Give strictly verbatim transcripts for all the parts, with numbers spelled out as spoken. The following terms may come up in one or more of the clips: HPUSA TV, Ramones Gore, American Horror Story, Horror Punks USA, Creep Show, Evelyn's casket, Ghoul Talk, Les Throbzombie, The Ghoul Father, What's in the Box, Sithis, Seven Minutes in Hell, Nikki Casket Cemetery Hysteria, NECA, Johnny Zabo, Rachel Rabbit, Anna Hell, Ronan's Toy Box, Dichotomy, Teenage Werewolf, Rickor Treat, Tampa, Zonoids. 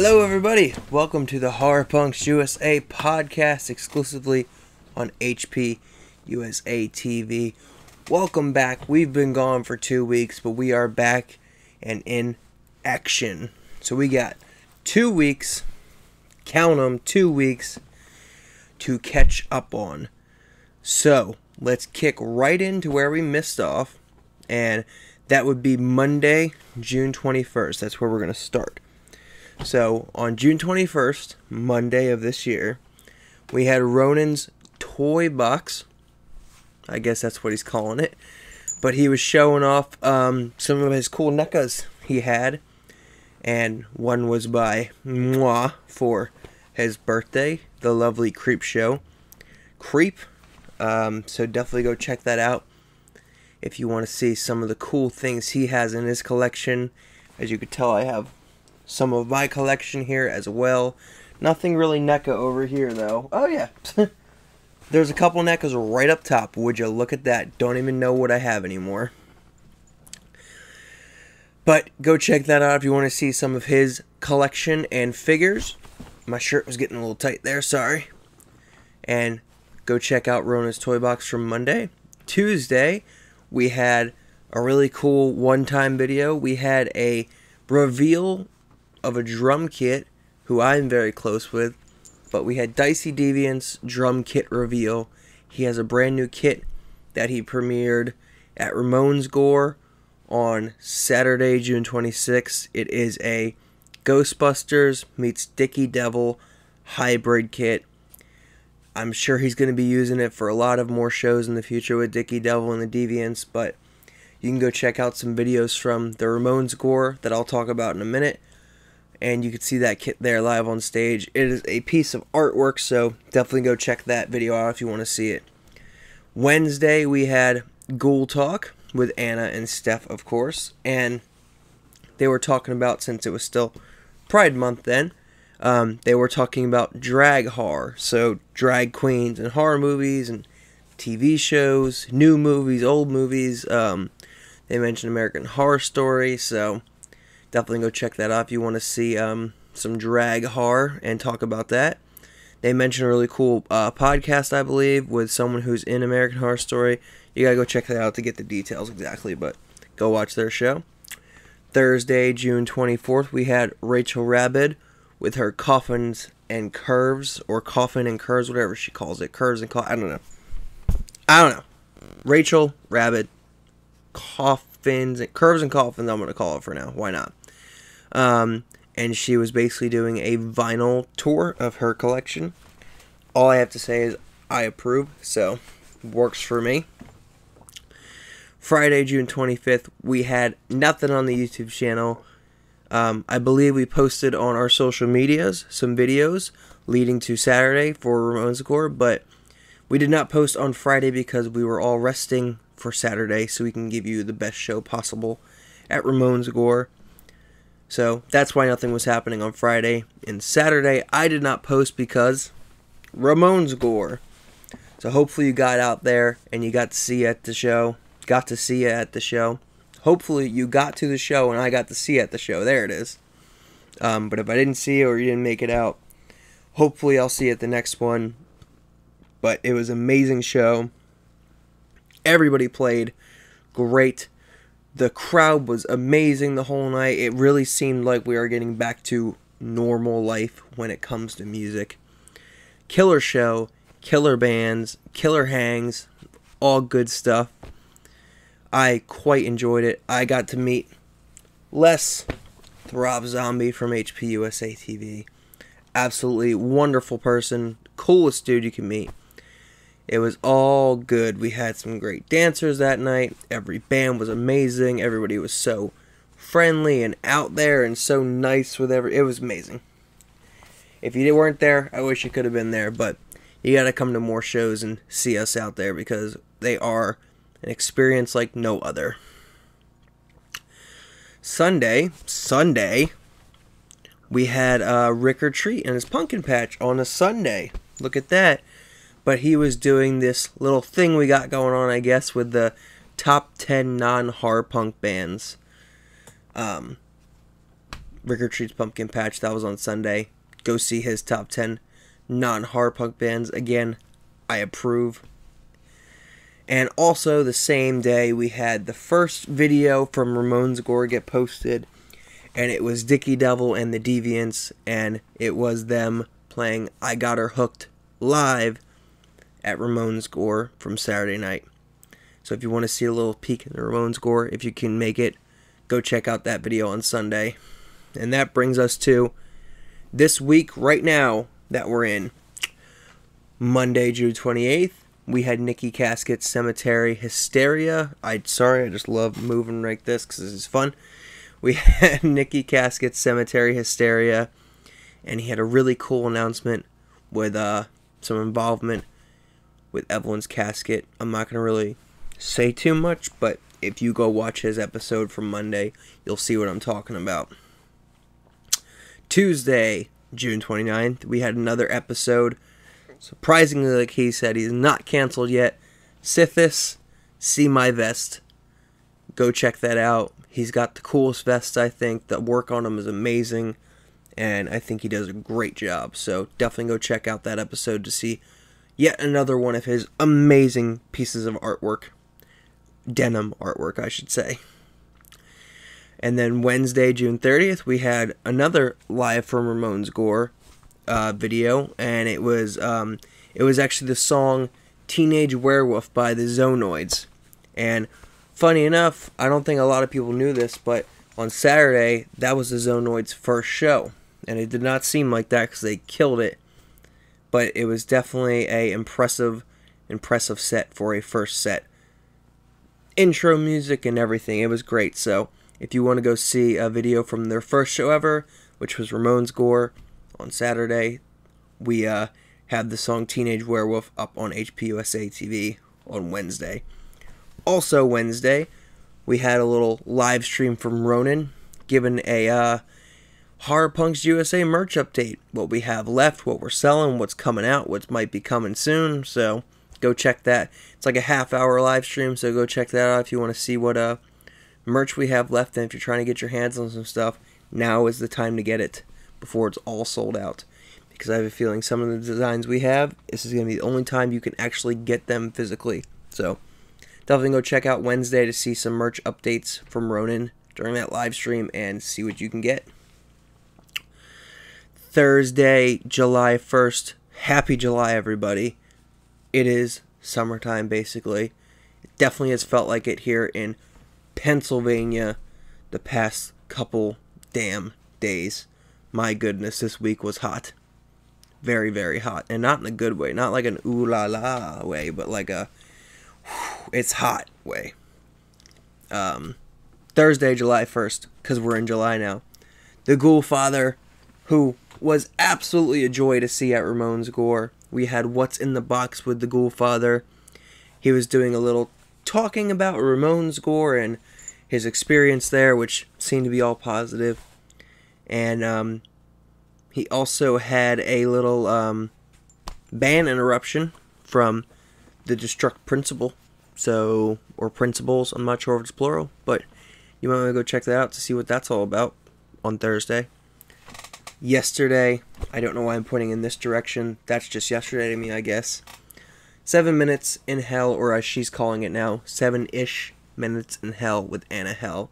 Hello everybody, welcome to the Horror Punks U S A podcast exclusively on H P U S A T V. Welcome back, we've been gone for two weeks, but we are back and in action. So we got two weeks, count them, two weeks to catch up on. So let's kick right into where we missed off, and that would be Monday, June twenty-first. That's where we're going to start. So on June twenty-first, Monday of this year, we had Ronan's Toy Box. I guess that's what he's calling it. But he was showing off um, some of his cool N E C As he had. And one was by moi for his birthday, the lovely Creep Show. Creep. Um, so definitely go check that out if you want to see some of the cool things he has in his collection. As you can tell, I have some of my collection here as well. Nothing really N E C A over here though. Oh yeah. There's a couple N E C As right up top. Would you look at that? Don't even know what I have anymore. But go check that out if you want to see some of his collection and figures. My shirt was getting a little tight there, sorry. And go check out Ronan's Toy Box from Monday. Tuesday, we had a really cool one-time video. We had a reveal of a drum kit who I'm very close with, but we had Dicey Deviant's drum kit reveal. He has a brand new kit that he premiered at Ramones Gore on Saturday, June twenty-sixth. It is a Ghostbusters meets Dickie Devil hybrid kit. I'm sure he's going to be using it for a lot of more shows in the future with Dickie Devil and the Deviants, but you can go check out some videos from the Ramones Gore that I'll talk about in a minute. And you can see that kit there live on stage. It is a piece of artwork, so definitely go check that video out if you want to see it. Wednesday, we had Ghoul Talk with Anna and Steph, of course. And they were talking about, since it was still Pride Month then, um, they were talking about drag horror. So drag queens and horror movies and T V shows, new movies, old movies. Um, they mentioned American Horror Story, so definitely go check that out if you want to see um, some drag horror and talk about that. They mentioned a really cool uh, podcast, I believe, with someone who's in American Horror Story. You got to go check that out to get the details exactly, but go watch their show. Thursday, June twenty-fourth, we had Rachel Rabbit with her Coffins and Curves, or Coffin and Curves, whatever she calls it. Curves and Coffins, I don't know. I don't know. Rachel Rabbit, Coffins, and Curves and Coffins, I'm going to call it for now. Why not? Um, and she was basically doing a vinyl tour of her collection. All I have to say is I approve, so works for me. Friday, June twenty-fifth, we had nothing on the YouTube channel. Um, I believe we posted on our social medias some videos leading to Saturday for Ramones Gore, but we did not post on Friday because we were all resting for Saturday so we can give you the best show possible at Ramones Gore. So that's why nothing was happening on Friday. And Saturday, I did not post because Ramones Gore. So hopefully you got out there and you got to see you at the show. Got to see you at the show. Hopefully you got to the show and I got to see you at the show. There it is. Um, but if I didn't see you or you didn't make it out, hopefully I'll see you at the next one. But it was an amazing show. Everybody played great. The crowd was amazing the whole night. It really seemed like we are getting back to normal life when it comes to music. Killer show, killer bands, killer hangs, all good stuff. I quite enjoyed it. I got to meet Les Throbzombie from H P U S A T V. Absolutely wonderful person. Coolest dude you can meet. It was all good. We had some great dancers that night. Every band was amazing. Everybody was so friendly and out there and so nice with every... It was amazing. If you weren't there, I wish you could have been there. But you got to come to more shows and see us out there because they are an experience like no other. Sunday, Sunday, we had uh, Rickor Treat and his pumpkin patch on a Sunday. Look at that. But he was doing this little thing we got going on, I guess, with the top ten non-horror punk bands. Um, Rickor Treat's Pumpkin Patch, that was on Sunday. Go see his top ten non-horror punk bands. Again, I approve. And also the same day we had the first video from Ramones Gore get posted, and it was Dickie Devil and the Deviants, and it was them playing I Got Her Hooked live at Ramones Gore from Saturday night. So if you want to see a little peek in the Ramones Gore, if you can make it, go check out that video on Sunday. And that brings us to this week right now that we're in. Monday, June twenty-eighth. We had Nikki Casket Cemetery Hysteria. I sorry, I just love moving like this because this is fun. We had Nikki Casket Cemetery Hysteria, and he had a really cool announcement with uh, some involvement with Evelyn's Casket. I'm not gonna really say too much, but if you go watch his episode from Monday, you'll see what I'm talking about. Tuesday, June twenty-ninth, we had another episode. Surprisingly, like he said, he's not canceled yet. Sithis, See My Vest. Go check that out. He's got the coolest vests, I think. The work on him is amazing, and I think he does a great job. So definitely go check out that episode to see yet another one of his amazing pieces of artwork. Denim artwork, I should say. And then Wednesday, June thirtieth, we had another live from Ramones Gore. Uh, video, and it was um, it was actually the song Teenage Werewolf by the Zonoids. And funny enough, I don't think a lot of people knew this, but on Saturday that was the Zonoids' first show, and it did not seem like that because they killed it, but it was definitely a impressive impressive set for a first set. Intro music and everything, it was great. So if you want to go see a video from their first show ever, which was Ramones Gore on Saturday, we uh, had the song Teenage Werewolf up on H P U S A T V on Wednesday. Also Wednesday, we had a little live stream from Ronan, giving a uh, Horror Punks U S A merch update. What we have left, what we're selling, what's coming out, what might be coming soon. So go check that. It's like a half hour live stream, so go check that out if you want to see what uh, merch we have left. And if you're trying to get your hands on some stuff, now is the time to get it, before it's all sold out, because I have a feeling some of the designs we have, this is going to be the only time you can actually get them physically. So definitely go check out Wednesday to see some merch updates from Ronan during that live stream and see what you can get. Thursday, July first. Happy July, everybody. It is summertime, basically. It definitely has felt like it here in Pennsylvania the past couple damn days. My goodness, this week was hot. Very, very hot. And not in a good way. Not like an ooh-la-la way, but like a whew, it's hot way. Um, Thursday, July first, because we're in July now. The Ghoul Father, who was absolutely a joy to see at Ramones Gore. We had What's in the Box with the Ghoul Father. He was doing a little talking about Ramones Gore and his experience there, which seemed to be all positive. And um, he also had a little um, band interruption from the Destruct Principle, so or principles. I'm not sure if it's plural, but you might want to go check that out to see what that's all about on Thursday. Yesterday, I don't know why I'm pointing in this direction. That's just yesterday to me, I guess. Seven Minutes in Hell, or as she's calling it now, Seven-ish Minutes in Hell with Anna Hell,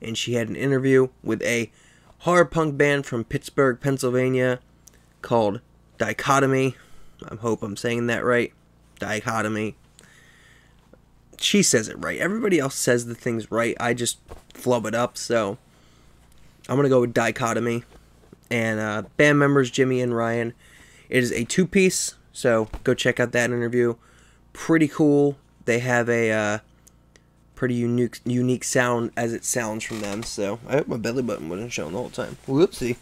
and she had an interview with a horror punk band from Pittsburgh, Pennsylvania, called Dichotomy. I hope I'm saying that right. Dichotomy. She says it right. Everybody else says the things right. I just flub it up, so I'm going to go with Dichotomy. And uh, band members Jimmy and Ryan. It is a two-piece, so go check out that interview. Pretty cool. They have a uh, pretty unique unique sound as it sounds from them, so I hope my belly button wasn't showing the whole time. Whoopsie.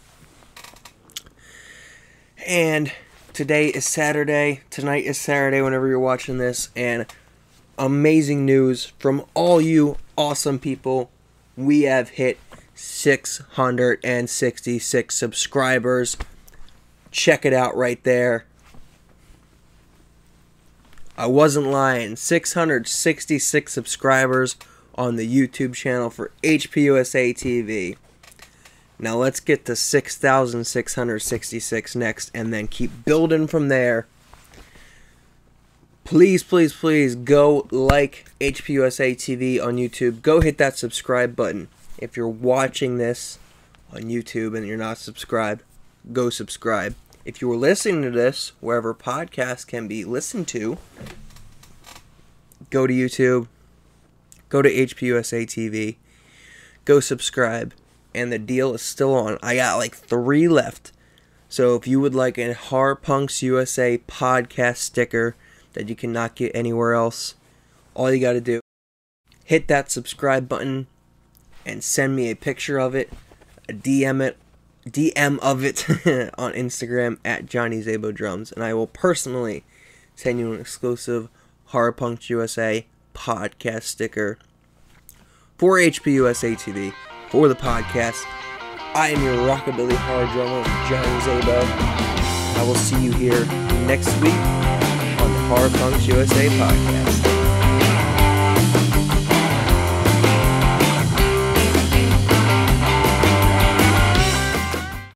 And today is Saturday. Tonight is Saturday whenever you're watching this, and amazing news from all you awesome people. We have hit six hundred sixty-six subscribers. Check it out right there. I wasn't lying. six hundred sixty-six subscribers on the YouTube channel for H P U S A T V. Now let's get to six thousand six hundred sixty-six next and then keep building from there. Please, please, please go like H P U S A T V on YouTube. Go hit that subscribe button. If you're watching this on YouTube and you're not subscribed, go subscribe. If you were listening to this, wherever podcasts can be listened to, go to YouTube, go to H P U S A T V, go subscribe, and the deal is still on. I got like three left. So if you would like a Horror Punks U S A podcast sticker that you cannot get anywhere else, all you got to do, hit that subscribe button and send me a picture of it, a D M it, D M of it on Instagram at Johnny Zabo Drums, and I will personally send you an exclusive Horror Punks U S A podcast sticker for H P U S A T V, for the podcast. I am your rockabilly horror drummer, Johnny Zabo. I will see you here next week on the Horror Punks U S A podcast.